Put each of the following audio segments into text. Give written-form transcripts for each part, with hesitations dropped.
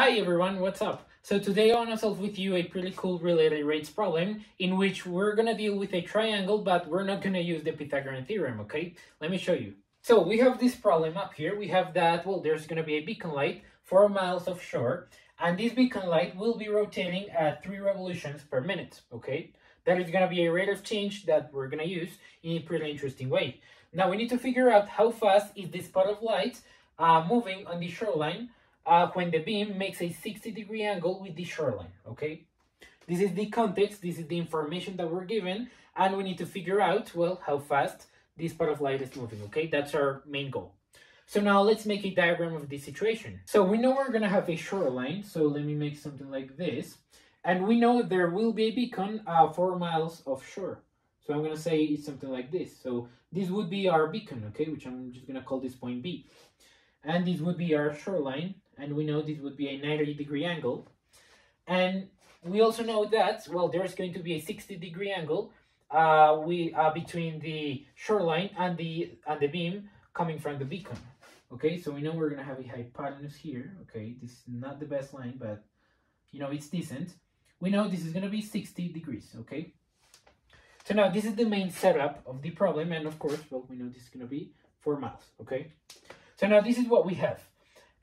Hi everyone, what's up? So today I want to solve with you a pretty cool related rates problem in which we're going to deal with a triangle, but we're not going to use the Pythagorean theorem, okay? Let me show you. So we have this problem up here. We have that, well, there's going to be a beacon light 4 miles offshore, and this beacon light will be rotating at 3 revolutions per minute, okay? That is going to be a rate of change that we're going to use in a pretty interesting way. Now we need to figure out how fast is this spot of light moving on the shoreline when the beam makes a 60-degree angle with the shoreline, okay? This is the context, this is the information that we're given, and we need to figure out, well, how fast this spot of light is moving, okay? That's our main goal. So now let's make a diagram of this situation. So we know we're gonna have a shoreline, so let me make something like this, and we know there will be a beacon 4 miles offshore. So I'm gonna say it's something like this. So this would be our beacon, okay, which I'm just gonna call this point B. And this would be our shoreline, and we know this would be a 90-degree angle. And we also know that, well, there's going to be a 60-degree angle between the shoreline and the beam coming from the beacon. Okay, so we know we're going to have a hypotenuse here. Okay, this is not the best line, but, you know, it's decent. We know this is going to be 60 degrees, okay? So now this is the main setup of the problem, and of course, well, we know this is going to be 4 miles, okay? So now this is what we have,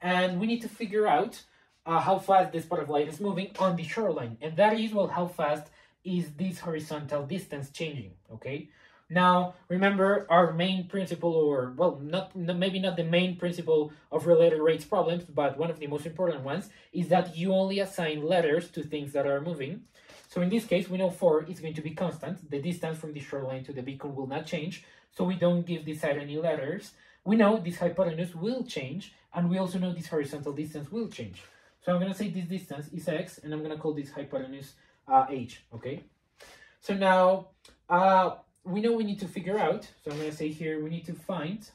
and we need to figure out how fast this spot of light is moving on the shoreline, and that is, well, how fast is this horizontal distance changing, okay? Now, remember our main principle, or, well, maybe not the main principle of related rates problems, but one of the most important ones is that you only assign letters to things that are moving. So in this case, we know 4 is going to be constant. The distance from the shoreline to the beacon will not change, so we don't give this side any letters. We know this hypotenuse will change, and we also know this horizontal distance will change. So I'm going to say this distance is x, and I'm going to call this hypotenuse h, okay? So now, we know we need to figure out, so I'm going to say here, we need to find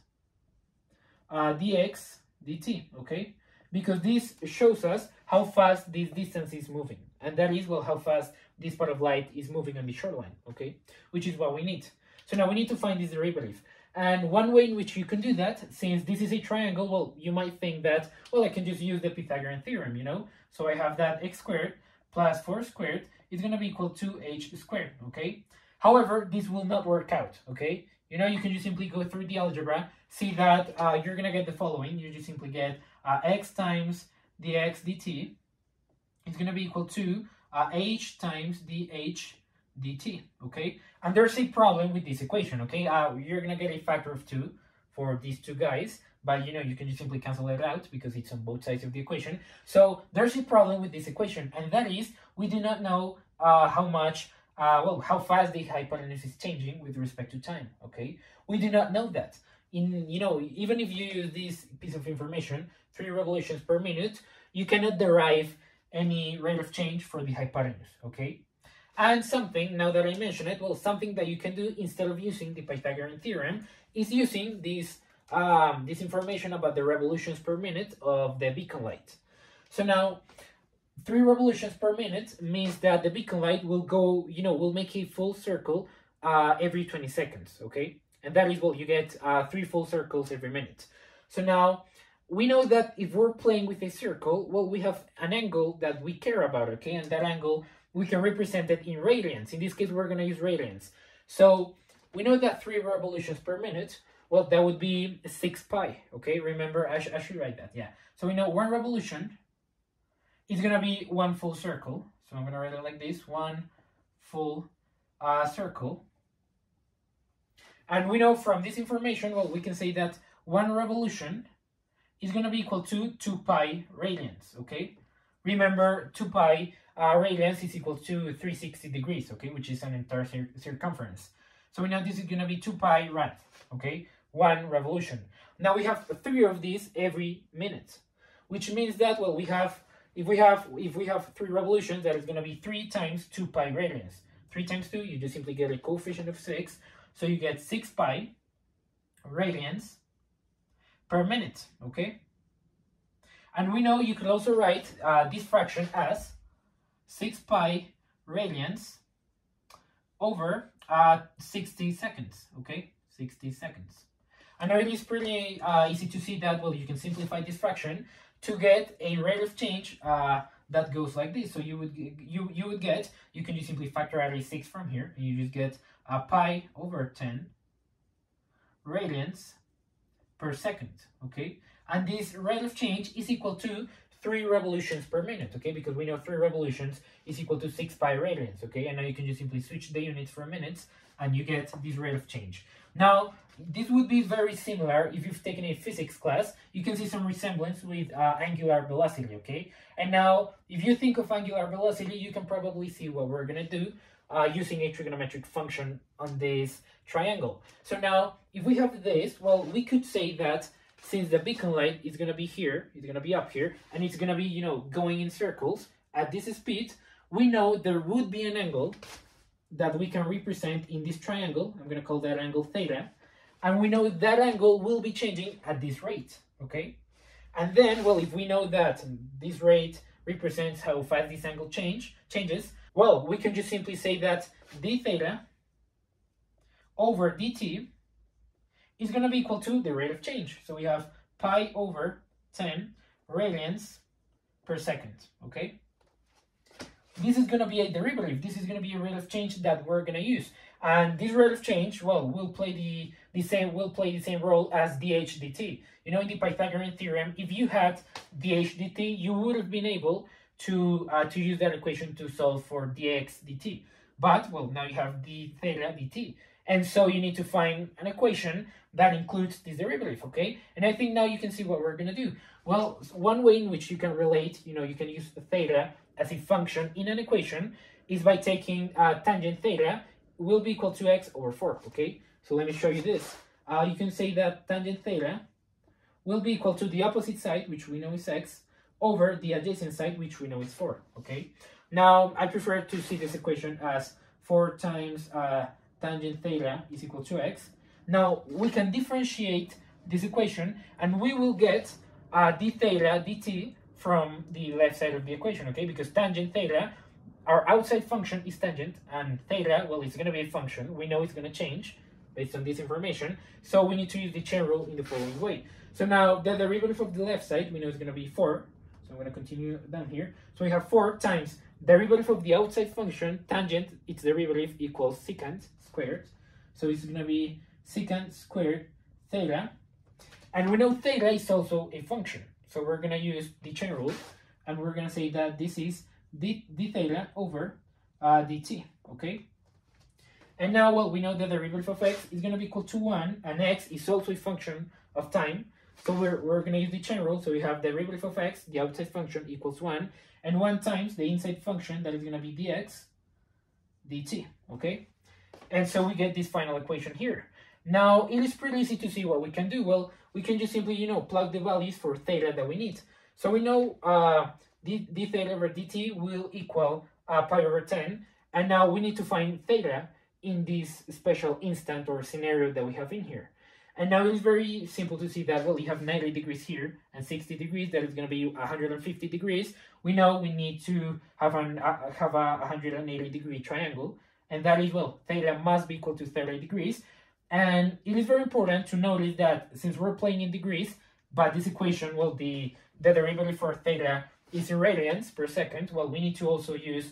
dx dt, okay? Because this shows us how fast this distance is moving, and that is, well, how fast this spot of light is moving on the shoreline, okay? Which is what we need. So now we need to find this derivative. And one way in which you can do that, since this is a triangle, well, you might think that, well, I can just use the Pythagorean theorem, you know? So I have that x squared plus 4 squared is going to be equal to h squared, okay? However, this will not work out, okay? You know, you can just simply go through the algebra, see that you're going to get the following. You just simply get x times dx dt is going to be equal to h times dh dt, okay? And there's a problem with this equation, okay? You're gonna get a factor of 2 for these two guys, but, you know, you can just simply cancel it out because it's on both sides of the equation. So there's a problem with this equation, and that is we do not know how much, well, how fast the hypotenuse is changing with respect to time, okay? We do not know that. In, you know, even if you use this piece of information, 3 revolutions per minute, you cannot derive any rate of change for the hypotenuse, okay? And something, now that I mention it, well, something that you can do instead of using the Pythagorean theorem is using this, this information about the revolutions per minute of the beacon light. So now, 3 revolutions per minute means that the beacon light will go, you know, will make a full circle every 20 seconds, okay? And that is, well, you get 3 full circles every minute. So now, we know that if we're playing with a circle, well, we have an angle that we care about, okay? And that angle, we can represent it in radians. In this case, we're going to use radians. So we know that 3 revolutions per minute, well, that would be 6 pi, okay? Remember, I should write that, yeah. So we know 1 revolution is going to be 1 full circle. So I'm going to write it like this, 1 full circle. And we know from this information, well, we can say that 1 revolution is going to be equal to 2 pi radians, okay? Remember, 2 pi radians is equal to 360 degrees, okay, which is an entire circumference. So we know this is going to be 2 pi rad, okay, 1 revolution. Now we have 3 of these every minute, which means that, well, we have, if we have 3 revolutions, that is going to be 3 times 2 pi radians. 3 times 2, you just simply get a coefficient of 6, so you get 6 pi radians per minute, okay? And we know you could also write this fraction as 6 pi radians over 60 seconds, okay? 60 seconds. And now it is pretty easy to see that, well, you can simplify this fraction to get a rate of change that goes like this. So you would get, you can just simply factor out a 6 from here, and you just get a pi over 10 radians per second, okay? And this rate of change is equal to 3 revolutions per minute, okay? Because we know 3 revolutions is equal to 6 pi radians, okay? And now you can just simply switch the units for minutes, and you get this rate of change. Now, this would be very similar if you've taken a physics class. You can see some resemblance with angular velocity, okay? And now, if you think of angular velocity, you can probably see what we're gonna do using a trigonometric function on this triangle. So now, if we have this, well, we could say that since the beacon light is gonna be here, it's gonna be up here, and it's gonna be, you know, going in circles at this speed, we know there would be an angle that we can represent in this triangle. I'm gonna call that angle theta. And we know that angle will be changing at this rate, okay? And then, well, if we know that this rate represents how fast this angle changes, well, we can just simply say that d theta over dt is gonna be equal to the rate of change. So we have pi over 10 radians per second, okay? This is going to be a derivative. This is going to be a rate of change that we're going to use, and this rate of change, well, will play the same role as dH dt. You know, in the Pythagorean theorem, if you had dH dt, you would have been able to use that equation to solve for dx dt. But well, now you have d theta dt, and so you need to find an equation that includes this derivative, okay? And I think now you can see what we're going to do. Well, one way in which you can relate, you know, you can use the theta as a function in an equation is by taking tangent theta will be equal to x over 4, okay? So let me show you this. You can say that tangent theta will be equal to the opposite side, which we know is x, over the adjacent side, which we know is 4, okay? Now, I prefer to see this equation as 4 times tangent theta is equal to x. Now, we can differentiate this equation, and we will get d theta dt from the left side of the equation, okay? Because tangent theta, our outside function is tangent, and theta, well, it's gonna be a function. We know it's gonna change based on this information, so we need to use the chain rule in the following way. So now, the derivative of the left side, we know it's gonna be 4, so I'm gonna continue down here. So we have 4 times derivative of the outside function, tangent, its derivative equals secant squared, so it's gonna be secant squared theta, and we know theta is also a function. So we're going to use the chain rule, and we're going to say that this is d theta over dt, okay? And now, well, we know that the derivative of x is going to be equal to 1, and x is also a function of time. So we're going to use the chain rule, so we have the derivative of x, the outside function, equals 1, and 1 times the inside function, that is going to be dx dt, okay? And so we get this final equation here. Now, it is pretty easy to see what we can do. Well, we can just simply, you know, plug the values for theta that we need. So we know d theta over dt will equal pi over 10. And now we need to find theta in this special instant or scenario that we have in here. And now it's very simple to see that, well, you have 90 degrees here and 60 degrees. That is going to be 150 degrees. We know we need to have a 180 degree triangle. And that is, well, theta must be equal to 30 degrees. And it is very important to notice that since we're playing in degrees, but this equation, well, the derivative for theta is in radians per second, well, we need to also use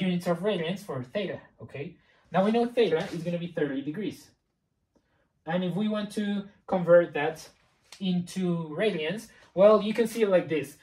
units of radians for theta, okay? Now we know theta is going to be 30 degrees. And if we want to convert that into radians, well, you can see it like this.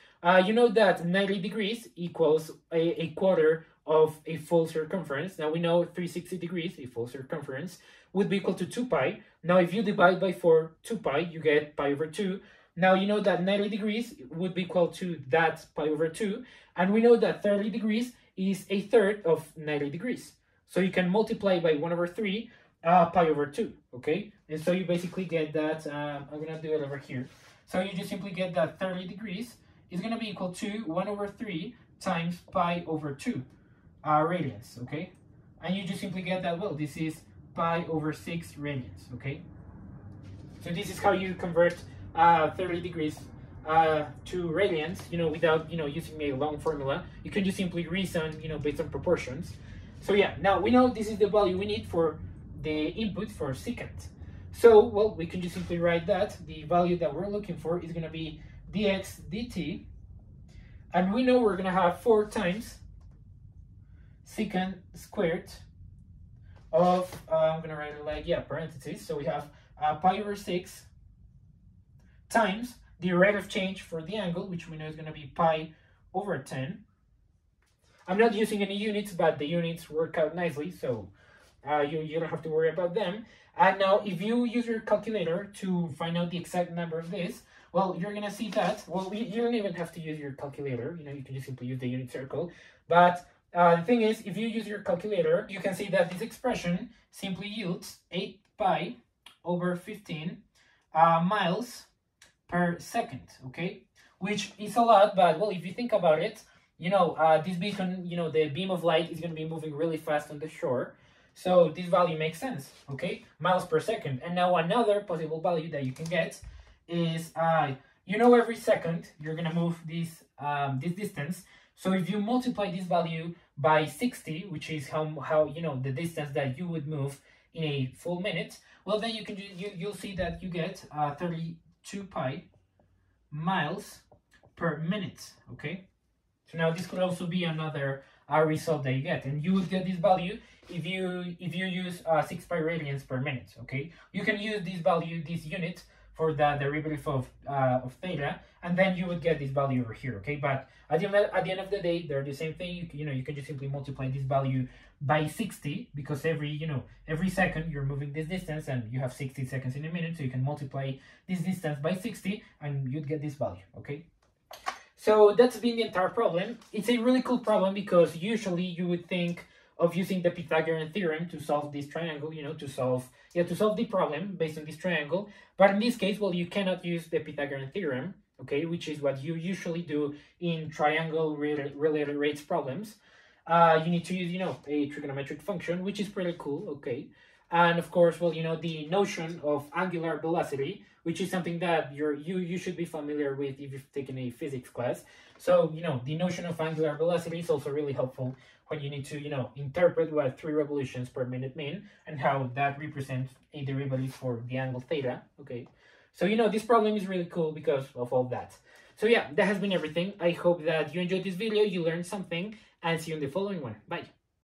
You know that 90 degrees equals a quarter of a full circumference. Now we know 360 degrees, a full circumference, would be equal to 2 pi. Now if you divide by 4, 2 pi, you get pi over 2. Now you know that 90 degrees would be equal to that pi over 2. And we know that 30 degrees is a third of 90 degrees. So you can multiply by 1 over 3 pi over 2, okay? And so you basically get that, I'm gonna do it over here. So you just simply get that 30 degrees is gonna be equal to 1 over 3 times pi over 2 radians, okay? And you just simply get that, well, this is pi over 6 radians, okay? So this is how you convert 30 degrees to radians, you know, without, you know, using a long formula. You can just simply reason, you know, based on proportions. So yeah, now we know this is the value we need for the input for secant. So, well, we can just simply write that the value that we're looking for is going to be dx dt, and we know we're going to have 4 times secant squared of, I'm going to write it like, yeah, parentheses, so we have pi over 6 times the rate of change for the angle, which we know is going to be pi over 10. I'm not using any units, but the units work out nicely, so you don't have to worry about them. And now, if you use your calculator to find out the exact number of this, well, you're going to see that, well, you don't even have to use your calculator, you know, you can just simply use the unit circle. But the thing is, if you use your calculator, you can see that this expression simply yields 8 pi over 15 miles per second, okay? Which is a lot, but, well, if you think about it, you know, this beacon, you know, the beam of light is going to be moving really fast on the shore. So this value makes sense, okay? Miles per second. And now another possible value that you can get is, you know, every second you're going to move this, this distance. So if you multiply this value by 60, which is how you know, the distance that you would move in a full minute, well, then you can, you'll see that you get 32 pi miles per minute, okay? So now this could also be another result that you get, and you would get this value if you use 6 pi radians per minute, okay? You can use this value, this unit, for the derivative of theta, and then you would get this value over here, okay? But at the end of the day, they're the same thing. You know, you can just simply multiply this value by 60, because every second you're moving this distance, and you have 60 seconds in a minute, so you can multiply this distance by 60, and you'd get this value, okay? So that's been the entire problem. It's a really cool problem, because usually you would think of using the Pythagorean theorem to solve this triangle, you know, to solve the problem based on this triangle. But in this case, well, you cannot use the Pythagorean theorem, okay, which is what you usually do in triangle-related rates problems. You need to use, you know, a trigonometric function, which is pretty cool, okay. And of course, well, you know, the notion of angular velocity, which is something that you should be familiar with if you've taken a physics class. So, you know, the notion of angular velocity is also really helpful when you need to, you know, interpret what 3 revolutions per minute mean and how that represents a derivative for the angle theta, okay? So, you know, this problem is really cool because of all that. So yeah, that has been everything. I hope that you enjoyed this video, you learned something, and see you in the following one. Bye!